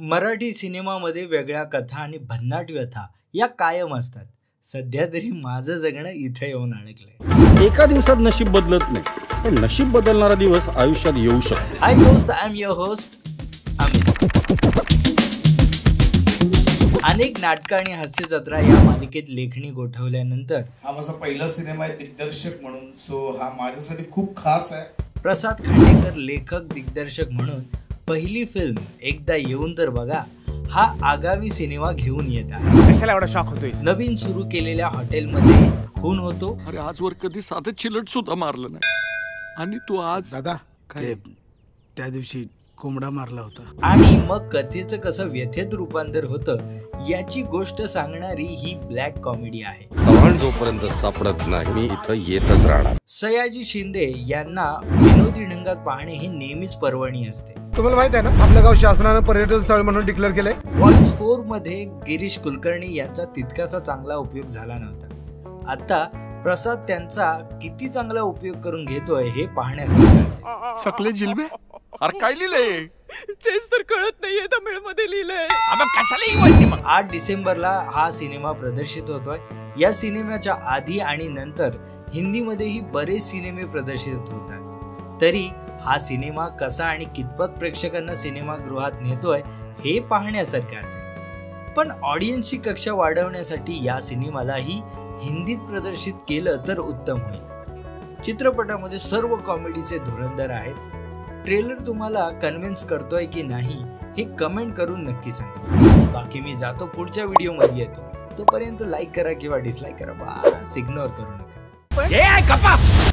मराठी सिनेमामध्ये वेगळ्या कथा आणि भन्नाट व्यथा या कायम असतात. सध्या तरी माझं जगणं इथे येऊन अडकलंय. एका दिवसात नशीब बदलत नाही, पण नशीब बदलणारा दिवस आयुष्यात येऊ शकतो. हाय दोस्त, I am your host Amit. अनेक नाटकं आणि हास्य जत्रा या मालिकेत लेखणी गोठवल्यानंतर हा माझा पहिला सिनेमा आहे दिग्दर्शक म्हणून. सो हा माझ्यासाठी खूप खास आहे. प्रसाद खांडेकर लेखक दिग्दर्शक म्हणून पहिली फिल्म एकदा येऊन तर बघा हा आगामी सिनेमा घेऊन येत आहे. कशाला एवढा शॉक होतोय? नवीन सुरू केलेल्या हॉटेलमध्ये खून होतो. अरे आजवर कधी साधे चिलट सुद्धा मारलं नाही आणि तू आज दादा काय त्या दिवशी कोंबडा मारला होता. आणि मग कथेचं कसं व्यथेत रूपांतर होतं याची गोष्ट सांगणारी ही ब्लॅक कॉमेडी आहे. सवरण जोपर्यंत सापडत नाही मी इथं येतच राहणार. सयाजी शिंदे यांना विनोदी ढंगात पाहणे हे नेहमीच पर्वणी असते. तुम्हाला माहित आहे ना आपलं गाव शासनानं पर्यटन स्थळ म्हणून डिक्लेअर केलंय. व्हॉइस 4 मध्ये गिरीश कुलकर्णी यांचा तितकासा चांगला उपयोग झाला नव्हता. आता प्रसाद त्यांचा किती चांगला उपयोग करून घेतोय हे पाहण्यासारखं आहे. सकले जिल्बे अरे काय लिहिलंय तेच तर कळत नाहीये. तमिळमध्ये लिहिलंय. अब कशाला इमोजी मग. 8 डिसेंबरला हा सिनेमा प्रदर्शित होतोय. या सिनेमाच्या आधी आणि नंतर हिंदीमध्येही बरेच सिनेमे प्रदर्शित होत आहेत. तरी हा सिनेमा कसा आणि कितपत प्रेक्षकांना सिनेमागृहात नेतोय हे पाहण्यासारखे असेल. पण ऑडियन्सची कक्षा वाढवण्यासाठी या सिनेमालाही हिंदीत प्रदर्शित केलं तर उत्तम होईल. चित्रपटामध्ये सर्व कॉमेडीचे धुरंधर आहेत. ट्रेलर तुम्हाला कन्व्हिन्स करतोय की नाही हे कमेंट करून नक्की सांगा. बाकी मी जातो, पुढच्या व्हिडिओमध्ये येतो. तोपर्यंत लाईक करा किंवा डिसलाईक करा, बस इग्नोर करू नका.